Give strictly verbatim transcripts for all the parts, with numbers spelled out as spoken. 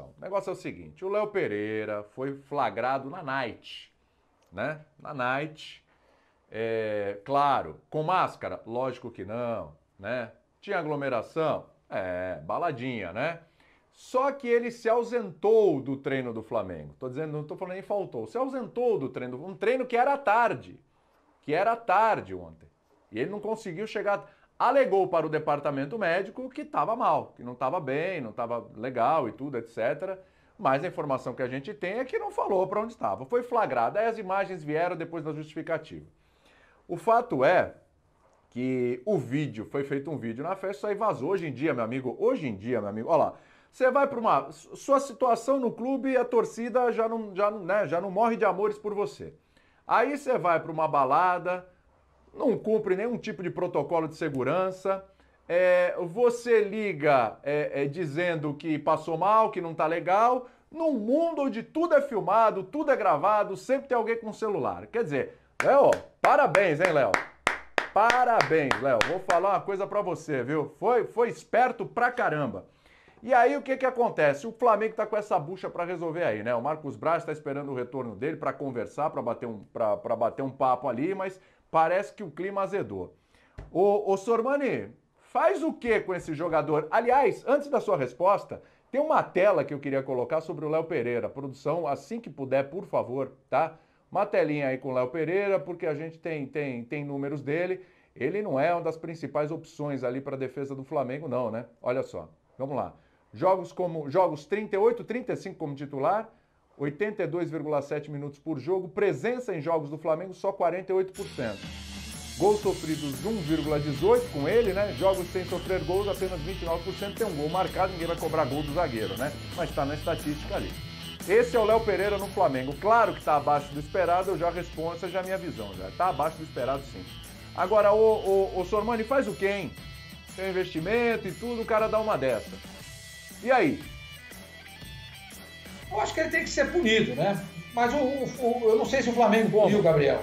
atenção. O negócio é o seguinte, o Léo Pereira foi flagrado na night, né? Na night, é, claro, com máscara? Lógico que não, né? Tinha aglomeração? É, baladinha, né? Só que ele se ausentou do treino do Flamengo. Tô dizendo, não tô falando nem faltou. Se ausentou do treino, um treino que era à tarde. Que era à tarde ontem. E ele não conseguiu chegar. Alegou para o departamento médico que estava mal, que não estava bem, não estava legal e tudo, etcétera. Mas a informação que a gente tem é que não falou para onde estava. Foi flagrado. Aí as imagens vieram depois da justificativa. O fato é que o vídeo, foi feito um vídeo na festa, isso aí vazou. Hoje em dia, meu amigo, hoje em dia, meu amigo, olha lá. Você vai para uma... Sua situação no clube, a torcida já não, já, né, já não morre de amores por você. Aí você vai para uma balada, não cumpre nenhum tipo de protocolo de segurança, é, você liga é, é, dizendo que passou mal, que não está legal, num mundo onde tudo é filmado, tudo é gravado, sempre tem alguém com celular. Quer dizer, Léo, parabéns, hein, Léo? Parabéns, Léo. Vou falar uma coisa para você, viu? Foi, foi esperto pra caramba. E aí o que que acontece? O Flamengo está com essa bucha para resolver aí, né? O Marcos Braz está esperando o retorno dele para conversar, para bater, um, bater um papo ali, mas parece que o clima azedou. Ô, ô Sormani, faz o que com esse jogador? Aliás, antes da sua resposta, tem uma tela que eu queria colocar sobre o Léo Pereira. Produção, assim que puder, por favor, tá? Uma telinha aí com o Léo Pereira, porque a gente tem, tem, tem números dele. Ele não é uma das principais opções ali para a defesa do Flamengo, não, né? Olha só, vamos lá. Jogos como jogos trinta e oito, trinta e cinco como titular, oitenta e dois vírgula sete minutos por jogo, presença em jogos do Flamengo só quarenta e oito por cento. Gols sofridos um vírgula dezoito com ele, né? Jogos sem sofrer gols apenas vinte e nove por cento, tem um gol marcado, ninguém vai cobrar gol do zagueiro, né? Mas tá na estatística ali. Esse é o Léo Pereira no Flamengo. Claro que tá abaixo do esperado, eu já respondo, essa já é a minha visão, já. Tá abaixo do esperado, sim. Agora, o, o, o Sormani faz o quê, hein? Tem investimento e tudo, o cara dá uma dessa. E aí? Eu acho que ele tem que ser punido, né? Mas o, o, eu não sei se o Flamengo puniu, Gabriel.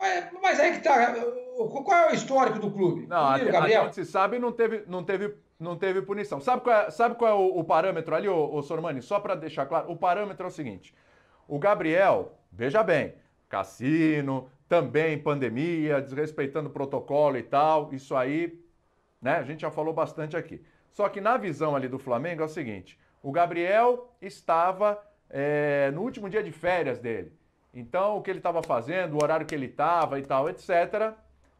Mas, mas aí que tá. Qual é o histórico do clube? Não, puniu, a, Gabriel? A gente se sabe, não teve, não teve, não teve punição. Sabe qual é, sabe qual é o, o parâmetro ali, ô, ô Sormani? Só para deixar claro, o parâmetro é o seguinte. O Gabriel, veja bem, cassino, também pandemia, desrespeitando o protocolo e tal, isso aí, né? A gente já falou bastante aqui. Só que na visão ali do Flamengo é o seguinte, o Gabriel estava é, no último dia de férias dele. Então, o que ele estava fazendo, o horário que ele estava e tal, etcétera,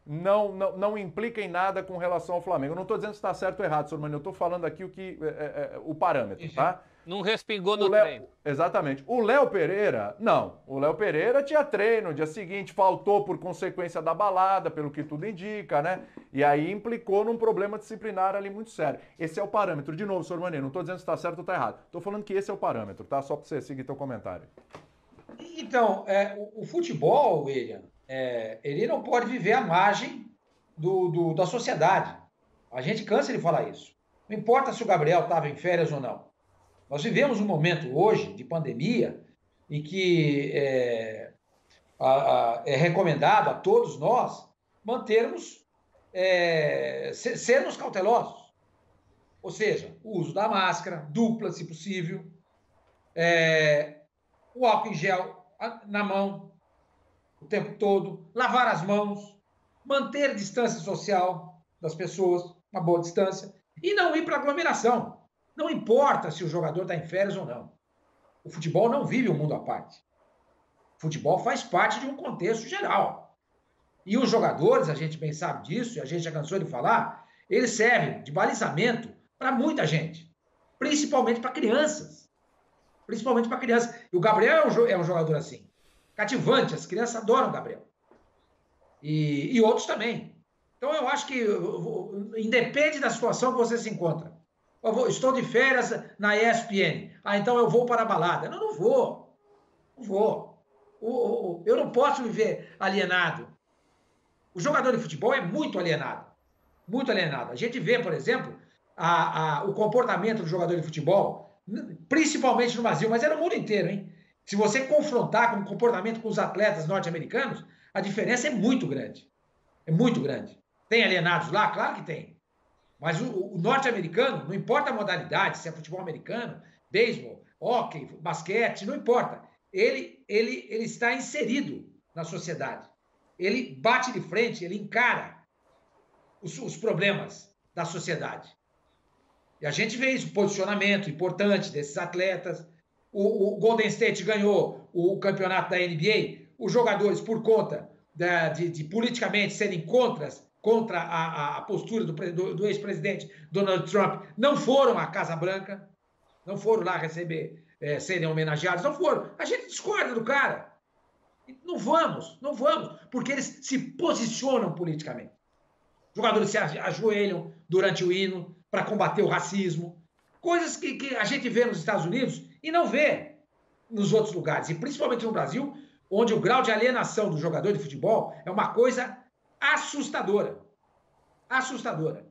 não, não, não implica em nada com relação ao Flamengo. Eu não estou dizendo se está certo ou errado, Sormani, eu estou falando aqui o, que, é, é, o parâmetro, tá? Não respingou no treino. Exatamente. O Léo Pereira, não. O Léo Pereira tinha treino no dia seguinte, faltou por consequência da balada, pelo que tudo indica, né? E aí implicou num problema disciplinar ali muito sério. Esse é o parâmetro. De novo, Sormani, não estou dizendo se está certo ou está errado. Estou falando que esse é o parâmetro, tá? Só para você seguir teu comentário. Então, é, o, o futebol, William, é, ele não pode viver à margem do, do, da sociedade. A gente cansa de falar isso. Não importa se o Gabriel estava em férias ou não. Nós vivemos um momento hoje de pandemia em que é, a, a, é recomendado a todos nós mantermos, é, se, sermos cautelosos. Ou seja, o uso da máscara, dupla, se possível, é, o álcool em gel na mão o tempo todo, lavar as mãos, manter distância social das pessoas, uma boa distância, e não ir para aglomeração. Não importa se o jogador está em férias ou não. O futebol não vive um mundo à parte. O futebol faz parte de um contexto geral. E os jogadores, a gente bem sabe disso, e a gente já cansou de falar, eles servem de balizamento para muita gente. Principalmente para crianças. Principalmente para crianças. E o Gabriel é um jogador assim. Cativante, as crianças adoram o Gabriel. E, e outros também. Então eu acho que independe da situação que você se encontra. Eu vou, estou de férias na E S P N. Ah, então eu vou para a balada. Não, não vou. Não vou. Eu, eu, eu não posso viver alienado. O jogador de futebol é muito alienado. Muito alienado. A gente vê, por exemplo, a, a, o comportamento do jogador de futebol, principalmente no Brasil, mas é no mundo inteiro, hein? Se você confrontar com o comportamento com os atletas norte-americanos, a diferença é muito grande. É muito grande. Tem alienados lá? Claro que tem. Mas o, o norte-americano, não importa a modalidade, se é futebol americano, beisebol, hóquei, basquete, não importa. Ele, ele, ele está inserido na sociedade. Ele bate de frente, ele encara os, os problemas da sociedade. E a gente vê isso, posicionamento importante desses atletas. O, o Golden State ganhou o campeonato da N B A. Os jogadores, por conta da, de, de politicamente serem contras, contra a, a, a postura do, do, do ex-presidente Donald Trump, não foram à Casa Branca, não foram lá receber, é, serem homenageados, não foram. A gente discorda do cara. Não vamos, não vamos, porque eles se posicionam politicamente. Os jogadores se ajoelham durante o hino para combater o racismo, coisas que, que a gente vê nos Estados Unidos e não vê nos outros lugares, e principalmente no Brasil, onde o grau de alienação do jogador de futebol é uma coisa assustadora, assustadora.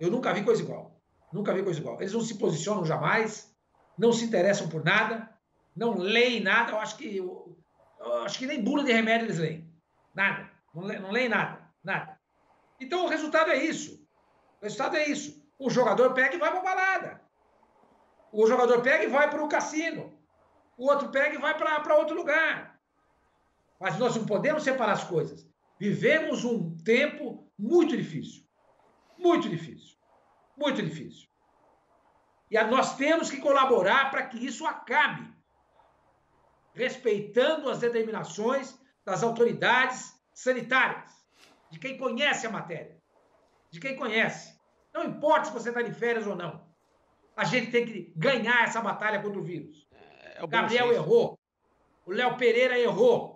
Eu nunca vi coisa igual, nunca vi coisa igual. Eles não se posicionam jamais, não se interessam por nada, não leem nada. Eu acho que, eu, eu acho que nem bula de remédio eles leem, nada, não, le, não leem nada, nada. Então o resultado é isso, o resultado é isso. O jogador pega e vai para a balada, o jogador pega e vai para o cassino, o outro pega e vai para outro lugar. Mas nós não podemos separar as coisas. Vivemos um tempo muito difícil, muito difícil, muito difícil. E nós temos que colaborar para que isso acabe, respeitando as determinações das autoridades sanitárias, de quem conhece a matéria, de quem conhece. Não importa se você está de férias ou não, a gente tem que ganhar essa batalha contra o vírus. É, é o Gabriel errou, o Léo Pereira errou.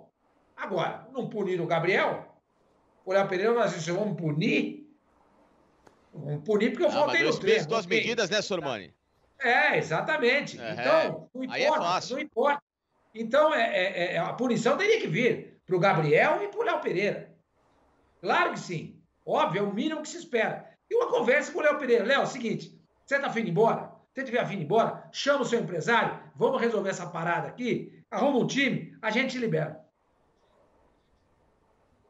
Agora, não punir o Gabriel? O Léo Pereira, nós vamos punir? Vamos punir porque eu faltei no treino. Mas duas medidas, né, Sormani? É, exatamente. É, então, não importa, é fácil. Não importa. Então, é, é, a punição teria que vir para o Gabriel e para o Léo Pereira. Claro que sim. Óbvio, é o mínimo que se espera. E uma conversa com o Léo Pereira. Léo, é o seguinte, você está afim de ir embora? Se você estiver afim de ir embora, chama o seu empresário, vamos resolver essa parada aqui, arruma um time, a gente libera.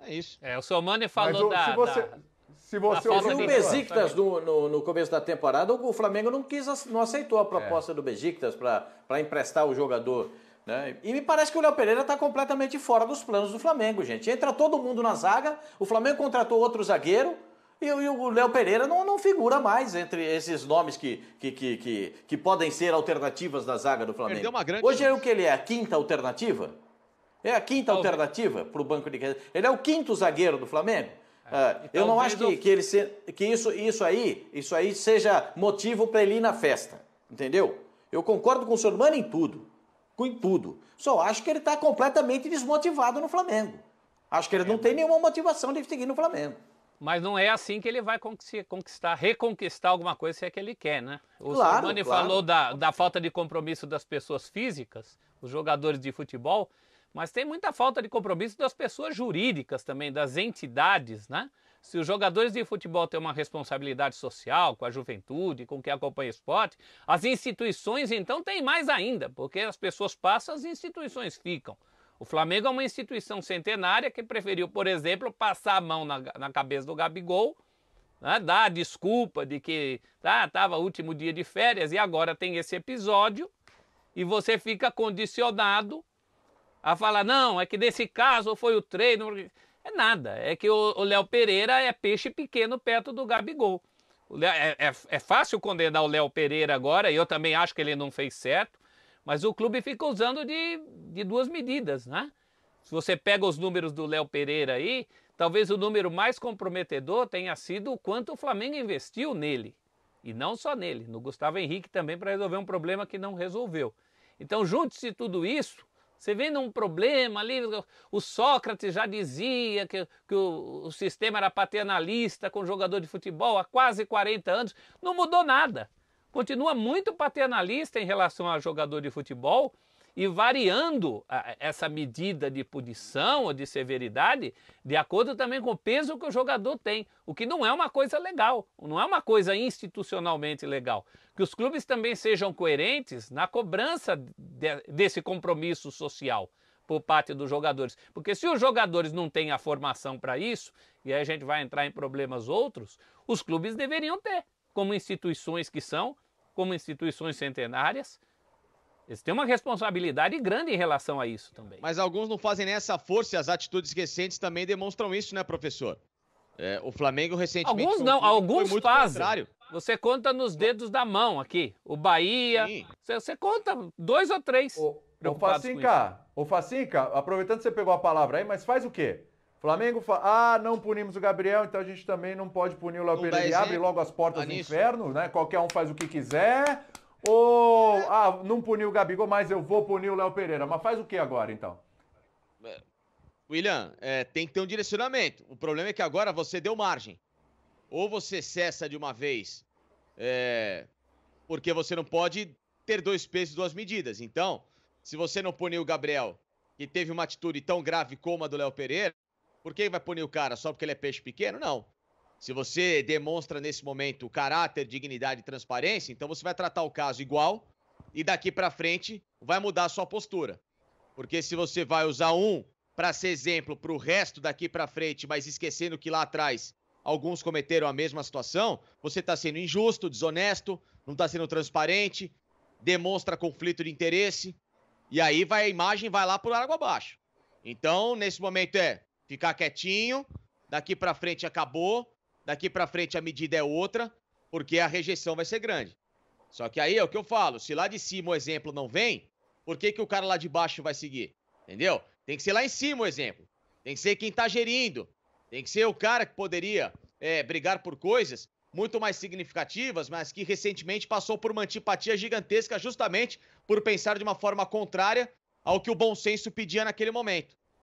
É isso. É, o Sormani falou mas, da... Se você, da, se você da o Besiktas no, no, no começo da temporada, o Flamengo não, quis, não aceitou a proposta é. do Besiktas para emprestar o jogador. Né? E me parece que o Léo Pereira está completamente fora dos planos do Flamengo, gente. Entra todo mundo na zaga, o Flamengo contratou outro zagueiro e, e o Léo Pereira não, não figura mais entre esses nomes que, que, que, que, que podem ser alternativas da zaga do Flamengo. Hoje é o que ele é? A quinta alternativa? É a quinta talvez. alternativa para o banco de reservas. Ele é o quinto zagueiro do Flamengo. É. Eu não acho que, eu... que, ele se, que isso, isso, aí, isso aí seja motivo para ele ir na festa. Entendeu? Eu concordo com o Sormani em tudo. Em tudo. Só acho que ele está completamente desmotivado no Flamengo. Acho que ele é. não tem nenhuma motivação de seguir no Flamengo. Mas não é assim que ele vai conquistar, reconquistar alguma coisa se é que ele quer, né? O claro, Sormani claro. falou da, da falta de compromisso das pessoas físicas, os jogadores de futebol... Mas tem muita falta de compromisso das pessoas jurídicas também, das entidades, né? Se os jogadores de futebol têm uma responsabilidade social com a juventude, com quem acompanha o esporte, as instituições então têm mais ainda, porque as pessoas passam, as instituições ficam. O Flamengo é uma instituição centenária que preferiu, por exemplo, passar a mão na, na cabeça do Gabigol, né? Dar a desculpa de que estava tá, o último dia de férias e agora tem esse episódio e você fica condicionado a falar, não, é que nesse caso foi o treino. É nada, é que o Léo Pereira é peixe pequeno perto do Gabigol. O Léo, é, é, é fácil condenar o Léo Pereira agora, e eu também acho que ele não fez certo, mas o clube fica usando de, de duas medidas, né? Se você pega os números do Léo Pereira aí, talvez o número mais comprometedor tenha sido o quanto o Flamengo investiu nele. E não só nele, no Gustavo Henrique também, para resolver um problema que não resolveu. Então, junte-se tudo isso, você vê num problema ali, o Sócrates já dizia que, que o, o sistema era paternalista com jogador de futebol há quase quarenta anos, não mudou nada. Continua muito paternalista em relação a jogador de futebol e variando a, essa medida de punição ou de severidade de acordo também com o peso que o jogador tem, o que não é uma coisa legal, não é uma coisa institucionalmente legal. Que os clubes também sejam coerentes na cobrança de, desse compromisso social por parte dos jogadores. Porque se os jogadores não têm a formação para isso, e aí a gente vai entrar em problemas outros, os clubes deveriam ter, como instituições que são, como instituições centenárias, Eles têm uma responsabilidade grande em relação a isso também. Mas alguns não fazem essa força e as atitudes recentes também demonstram isso, né, professor? É, o Flamengo recentemente... Alguns não, alguns fazem. Contrário. Você conta nos dedos da mão aqui. O Bahia, você, você conta dois ou três. Ô, ô, Facinca, ô Facinca, aproveitando que você pegou a palavra aí, mas faz o quê? Flamengo fala, ah, não punimos o Gabriel, então a gente também não pode punir o Léo Pereira. Ele abre logo as portas do inferno, né? Qualquer um faz o que quiser. Ou, ah, não puniu o Gabigol, mas eu vou punir o Léo Pereira. Mas faz o que agora, então? William, é, tem que ter um direcionamento. O problema é que agora você deu margem. Ou você cessa de uma vez, é, porque você não pode ter dois pesos e duas medidas. Então, se você não punir o Gabriel, que teve uma atitude tão grave como a do Léo Pereira, por que vai punir o cara? Só porque ele é peixe pequeno? Não. Se você demonstra nesse momento caráter, dignidade e transparência, então você vai tratar o caso igual e daqui pra frente vai mudar a sua postura. Porque se você vai usar um pra ser exemplo pro resto daqui pra frente, mas esquecendo que lá atrás alguns cometeram a mesma situação, você tá sendo injusto, desonesto, não tá sendo transparente, demonstra conflito de interesse e aí vai a imagem vai lá por água abaixo. Então, nesse momento é ficar quietinho, daqui pra frente acabou, daqui pra frente a medida é outra, porque a rejeição vai ser grande. Só que aí é o que eu falo, se lá de cima o exemplo não vem, por que que o cara lá de baixo vai seguir? Entendeu? Tem que ser lá em cima o exemplo. Tem que ser quem tá gerindo. Tem que ser o cara que poderia é, brigar por coisas muito mais significativas, mas que recentemente passou por uma antipatia gigantesca justamente por pensar de uma forma contrária ao que o bom senso pedia naquele momento.